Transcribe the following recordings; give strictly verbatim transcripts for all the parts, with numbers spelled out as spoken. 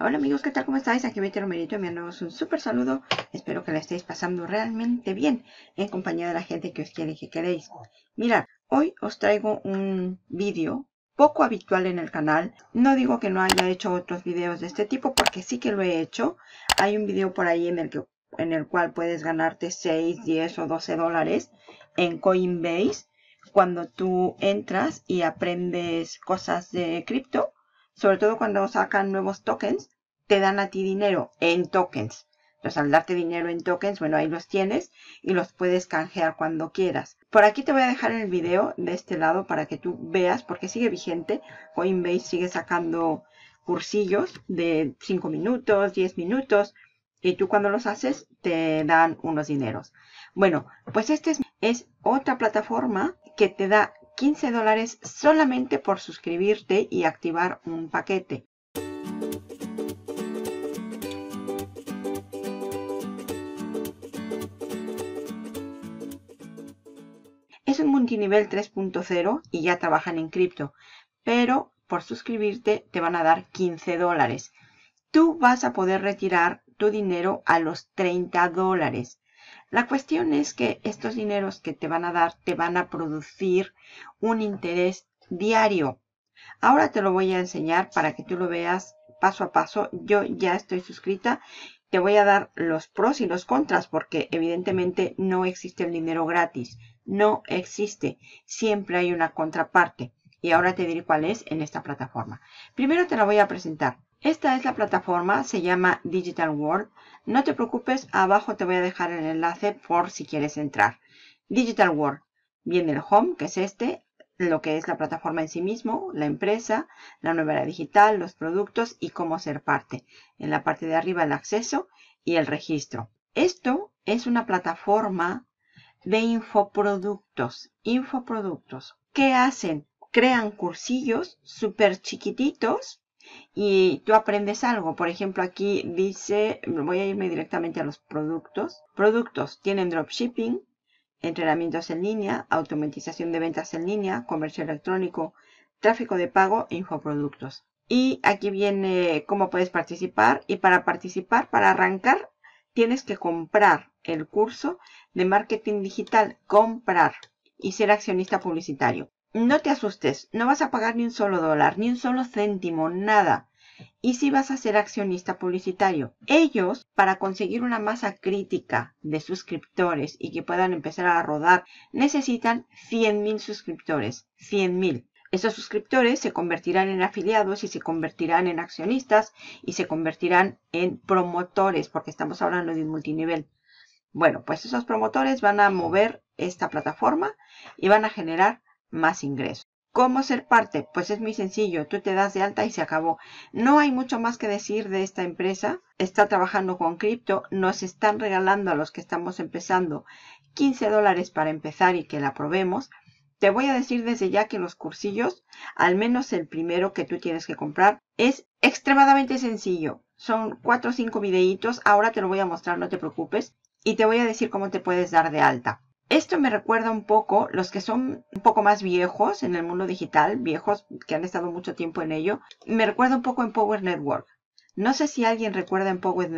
Hola amigos, ¿qué tal? ¿Cómo estáis? Aquí Betty Romerito enviándoos un súper saludo. Espero que la estéis pasando realmente bien en compañía de la gente que os quiere y que queréis. Mirad, hoy os traigo un vídeo poco habitual en el canal. No digo que no haya hecho otros vídeos de este tipo porque sí que lo he hecho. Hay un vídeo por ahí en el, que, en el cual puedes ganarte seis, diez o doce dólares en Coinbase cuando tú entras y aprendes cosas de cripto. Sobre todo cuando sacan nuevos tokens, te dan a ti dinero en tokens. Entonces, al darte dinero en tokens, bueno, ahí los tienes y los puedes canjear cuando quieras. Por aquí te voy a dejar el video de este lado para que tú veas, porque sigue vigente. Coinbase sigue sacando cursillos de cinco minutos, diez minutos. Y tú cuando los haces, te dan unos dineros. Bueno, pues esta es, es otra plataforma que te da quince dólares solamente por suscribirte y activar un paquete. Es un multinivel tres punto cero y ya trabajan en cripto, pero por suscribirte te van a dar quince dólares. Tú vas a poder retirar tu dinero a los treinta dólares. La cuestión es que estos dineros que te van a dar te van a producir un interés diario. Ahora te lo voy a enseñar para que tú lo veas paso a paso. Yo ya estoy suscrita. Te voy a dar los pros y los contras porque evidentemente no existe el dinero gratis. No existe. Siempre hay una contraparte. Y ahora te diré cuál es en esta plataforma. Primero te la voy a presentar. Esta es la plataforma, se llama Digital World. No te preocupes, abajo te voy a dejar el enlace por si quieres entrar. Digital World viene el home, que es este, lo que es la plataforma en sí mismo, la empresa, la nueva era digital, los productos y cómo ser parte. En la parte de arriba el acceso y el registro. Esto es una plataforma de infoproductos. Infoproductos. ¿Qué hacen? Crean cursillos súper chiquititos. Y tú aprendes algo. Por ejemplo, aquí dice, voy a irme directamente a los productos. Productos tienen dropshipping, entrenamientos en línea, automatización de ventas en línea, comercio electrónico, tráfico de pago e infoproductos. Y aquí viene cómo puedes participar. Y para participar, para arrancar, tienes que comprar el curso de marketing digital, comprar y ser accionista publicitario. No te asustes, no vas a pagar ni un solo dólar, ni un solo céntimo, nada. Y si vas a ser accionista publicitario, ellos, para conseguir una masa crítica de suscriptores y que puedan empezar a rodar, necesitan cien mil suscriptores, cien mil. Esos suscriptores se convertirán en afiliados y se convertirán en accionistas y se convertirán en promotores, porque estamos hablando de un multinivel. Bueno, pues esos promotores van a mover esta plataforma y van a generar más ingresos. ¿Cómo ser parte? Pues es muy sencillo. Tú te das de alta y se acabó. No hay mucho más que decir de esta empresa. Está trabajando con cripto. Nos están regalando a los que estamos empezando quince dólares para empezar y que la probemos. Te voy a decir desde ya que los cursillos, al menos el primero que tú tienes que comprar, es extremadamente sencillo. Son cuatro o cinco videitos. Ahora te lo voy a mostrar, no te preocupes. Y te voy a decir cómo te puedes dar de alta. Esto me recuerda un poco, los que son un poco más viejos en el mundo digital, viejos que han estado mucho tiempo en ello, me recuerda un poco a Empower Network. No sé si alguien recuerda Empower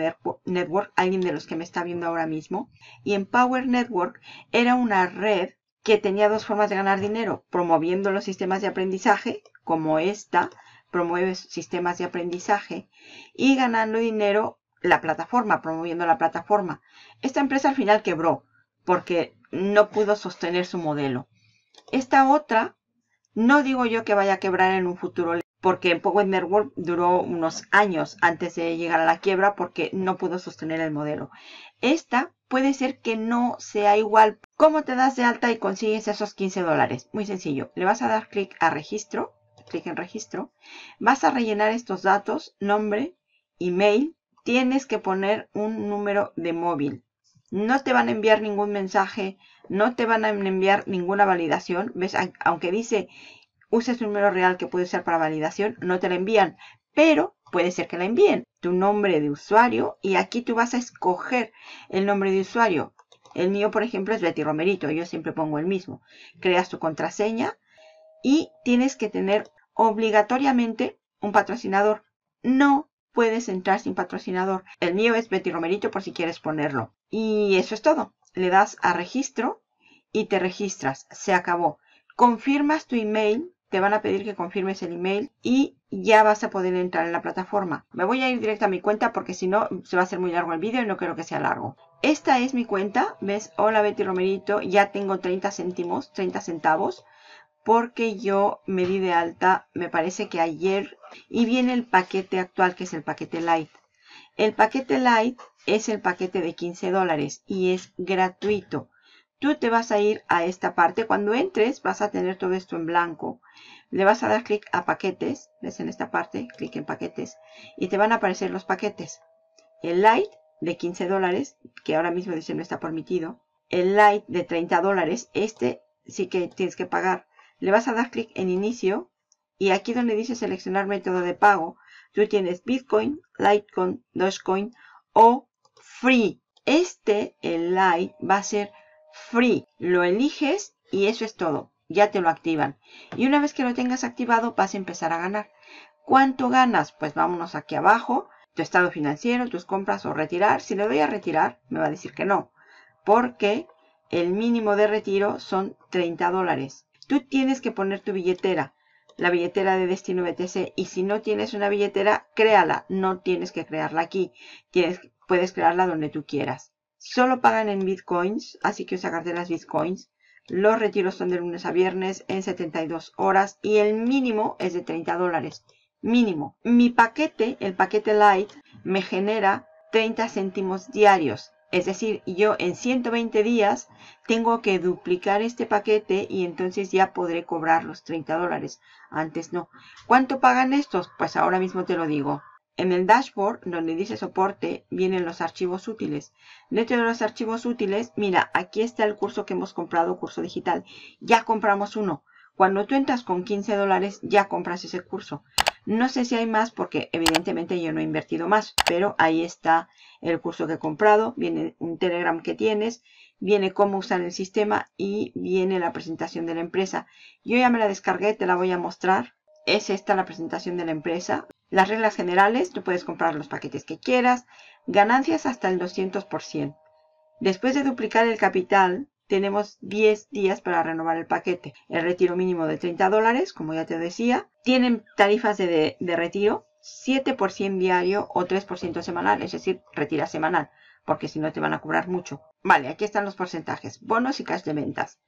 Network, alguien de los que me está viendo ahora mismo. Y Empower Network era una red que tenía dos formas de ganar dinero, promoviendo los sistemas de aprendizaje, como esta, promueve sistemas de aprendizaje, y ganando dinero la plataforma, promoviendo la plataforma. Esta empresa al final quebró, porque no pudo sostener su modelo. Esta otra, no digo yo que vaya a quebrar en un futuro, porque Empower Network duró unos años antes de llegar a la quiebra porque no pudo sostener el modelo. Esta puede ser que no sea igual. ¿Cómo te das de alta y consigues esos quince dólares? Muy sencillo. Le vas a dar clic a registro, clic en registro. Vas a rellenar estos datos, nombre, email. Tienes que poner un número de móvil. No te van a enviar ningún mensaje, no te van a enviar ninguna validación. ¿Ves? Aunque dice, uses un número real que puede ser para validación, no te la envían. Pero puede ser que la envíen. Tu nombre de usuario y aquí tú vas a escoger el nombre de usuario. El mío, por ejemplo, es Betty Romerito. Yo siempre pongo el mismo. Creas tu contraseña y tienes que tener obligatoriamente un patrocinador. No puedes entrar sin patrocinador. El mío es Betty Romerito por si quieres ponerlo. Y eso es todo. Le das a registro y te registras. Se acabó. Confirmas tu email. Te van a pedir que confirmes el email y ya vas a poder entrar en la plataforma. Me voy a ir directo a mi cuenta porque si no se va a hacer muy largo el vídeo y no quiero que sea largo. Esta es mi cuenta. ¿Ves? Hola Betty Romerito. Ya tengo treinta céntimos, treinta centavos. Porque yo me di de alta, me parece que ayer. Y viene el paquete actual que es el paquete Light. El paquete Light es el paquete de quince dólares y es gratuito. Tú te vas a ir a esta parte. Cuando entres vas a tener todo esto en blanco. Le vas a dar clic a paquetes. ¿Ves? En esta parte, clic en paquetes. Y te van a aparecer los paquetes. El Light de quince dólares, que ahora mismo dice no está permitido. El Light de treinta dólares, este sí que tienes que pagar. Le vas a dar clic en inicio. Y aquí donde dice seleccionar método de pago, tú tienes Bitcoin, Litecoin, Dogecoin o Free. Este, el Light, va a ser Free. Lo eliges y eso es todo. Ya te lo activan. Y una vez que lo tengas activado, vas a empezar a ganar. ¿Cuánto ganas? Pues vámonos aquí abajo. Tu estado financiero, tus compras o retirar. Si le doy a retirar, me va a decir que no. Porque el mínimo de retiro son treinta dólares. Tú tienes que poner tu billetera. La billetera de destino B T C. Y si no tienes una billetera, créala. No tienes que crearla aquí. Tienes, puedes crearla donde tú quieras. Solo pagan en bitcoins. Así que usa carteras bitcoins. Los retiros son de lunes a viernes en setenta y dos horas y el mínimo es de treinta dólares. Mínimo. Mi paquete, el paquete Light, me genera treinta céntimos diarios. Es decir, yo en ciento veinte días tengo que duplicar este paquete y entonces ya podré cobrar los treinta dólares. Antes no. ¿Cuánto pagan estos? Pues ahora mismo te lo digo. En el dashboard, donde dice soporte, vienen los archivos útiles. Dentro de los archivos útiles, mira, aquí está el curso que hemos comprado, curso digital. Ya compramos uno. Cuando tú entras con quince dólares, ya compras ese curso. No sé si hay más porque evidentemente yo no he invertido más. Pero ahí está el curso que he comprado. Viene un Telegram que tienes. Viene cómo usar el sistema y viene la presentación de la empresa. Yo ya me la descargué, te la voy a mostrar. Es esta la presentación de la empresa. Las reglas generales, tú puedes comprar los paquetes que quieras. Ganancias hasta el doscientos por ciento. Después de duplicar el capital, tenemos diez días para renovar el paquete. El retiro mínimo de treinta dólares, como ya te decía. Tienen tarifas de, de, de retiro, siete por ciento diario o tres por ciento semanal, es decir, retira semanal, porque si no te van a cobrar mucho. Vale, aquí están los porcentajes, bonos y cash de ventas.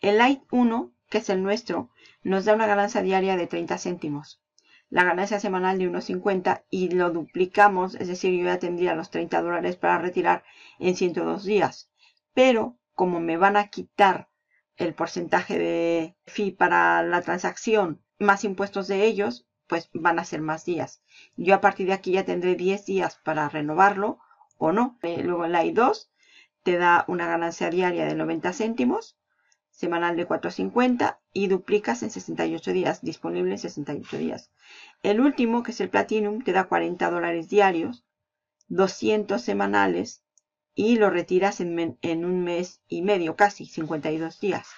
El Light uno, que es el nuestro, nos da una ganancia diaria de treinta céntimos. La ganancia semanal de uno cincuenta y lo duplicamos, es decir, yo ya tendría los treinta dólares para retirar en ciento dos días. Pero como me van a quitar el porcentaje de fee para la transacción más impuestos de ellos, pues van a ser más días. Yo a partir de aquí ya tendré diez días para renovarlo o no. Luego el Light dos te da una ganancia diaria de noventa céntimos. Semanal de cuatro cincuenta y duplicas en sesenta y ocho días, disponible en sesenta y ocho días. El último, que es el Platinum, te da cuarenta dólares diarios, doscientos semanales y lo retiras en, en un mes y medio, casi, cincuenta y dos días.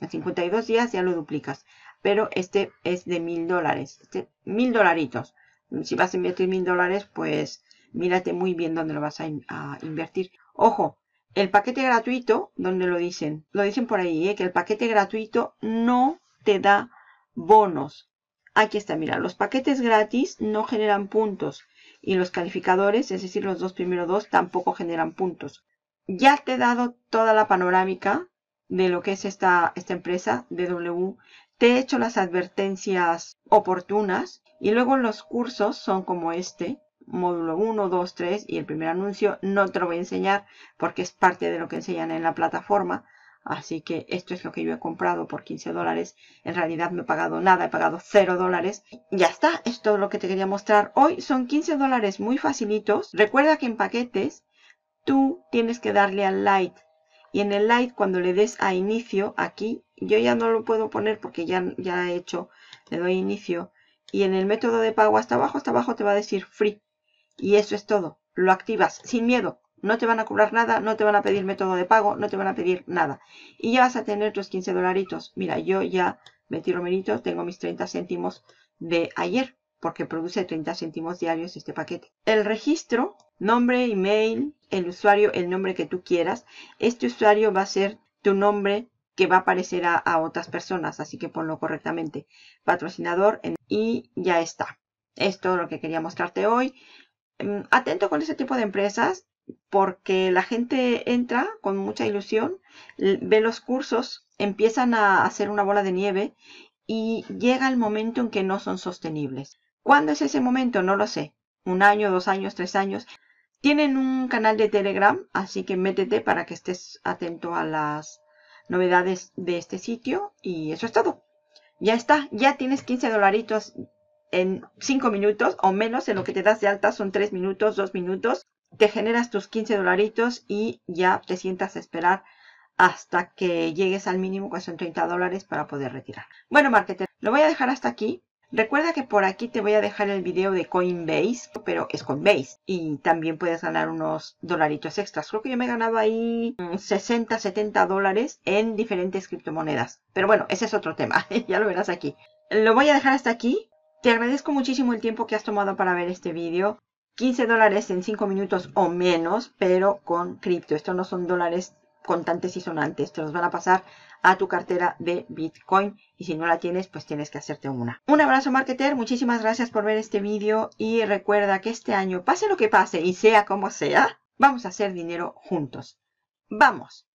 En cincuenta y dos días ya lo duplicas, pero este es de mil dólares, este mil dolaritos. Si vas a invertir mil dólares, pues mírate muy bien dónde lo vas a, in, a invertir. Ojo. El paquete gratuito, ¿dónde lo dicen? Lo dicen por ahí, ¿eh? Que el paquete gratuito no te da bonos. Aquí está, mira, los paquetes gratis no generan puntos. Y los calificadores, es decir, los dos primeros dos, tampoco generan puntos. Ya te he dado toda la panorámica de lo que es esta, esta empresa, D W. Te he hecho las advertencias oportunas. Y luego los cursos son como este. Módulo uno, dos, tres y el primer anuncio no te lo voy a enseñar porque es parte de lo que enseñan en la plataforma. Así que esto es lo que yo he comprado por quince dólares. En realidad no he pagado nada, he pagado cero dólares. Ya está, es todo lo que te quería mostrar hoy. Son quince dólares muy facilitos. Recuerda que en paquetes tú tienes que darle al Light. Y en el Light cuando le des a inicio, aquí, yo ya no lo puedo poner porque ya, ya he hecho, le doy inicio. Y en el método de pago hasta abajo, hasta abajo te va a decir free. Y eso es todo. Lo activas sin miedo. No te van a cobrar nada. No te van a pedir método de pago. No te van a pedir nada. Y ya vas a tener tus quince dolaritos. Mira, yo ya, Betty Romerito, tengo mis treinta céntimos de ayer. porque produce treinta céntimos diarios este paquete. El registro, nombre, email, el usuario, el nombre que tú quieras. Este usuario va a ser tu nombre que va a aparecer a, a otras personas, así que ponlo correctamente. Patrocinador en, y ya está. Es todo lo que quería mostrarte hoy. Atento con este tipo de empresas porque la gente entra con mucha ilusión, ve los cursos, empiezan a hacer una bola de nieve y llega el momento en que no son sostenibles. ¿Cuándo es ese momento? No lo sé. Un año, dos años, tres años. Tienen un canal de Telegram, así que métete para que estés atento a las novedades de este sitio. Y eso es todo. Ya está. Ya tienes quince dolaritos en cinco minutos o menos. En lo que te das de alta son tres minutos, dos minutos. Te generas tus quince dolaritos y ya te sientas a esperar hasta que llegues al mínimo, que son treinta dólares, para poder retirar. Bueno, marketer, lo voy a dejar hasta aquí. Recuerda que por aquí te voy a dejar el video de Coinbase, pero es Coinbase. Y también puedes ganar unos dolaritos extras. Creo que yo me he ganado ahí sesenta, setenta dólares en diferentes criptomonedas. Pero bueno, ese es otro tema. Ya lo verás aquí. Lo voy a dejar hasta aquí. Te agradezco muchísimo el tiempo que has tomado para ver este video. quince dólares en cinco minutos o menos, pero con cripto. Esto no son dólares contantes y sonantes, te los van a pasar a tu cartera de Bitcoin y si no la tienes, pues tienes que hacerte una. Un abrazo, marketer, muchísimas gracias por ver este vídeo y recuerda que este año, pase lo que pase y sea como sea, vamos a hacer dinero juntos. ¡Vamos!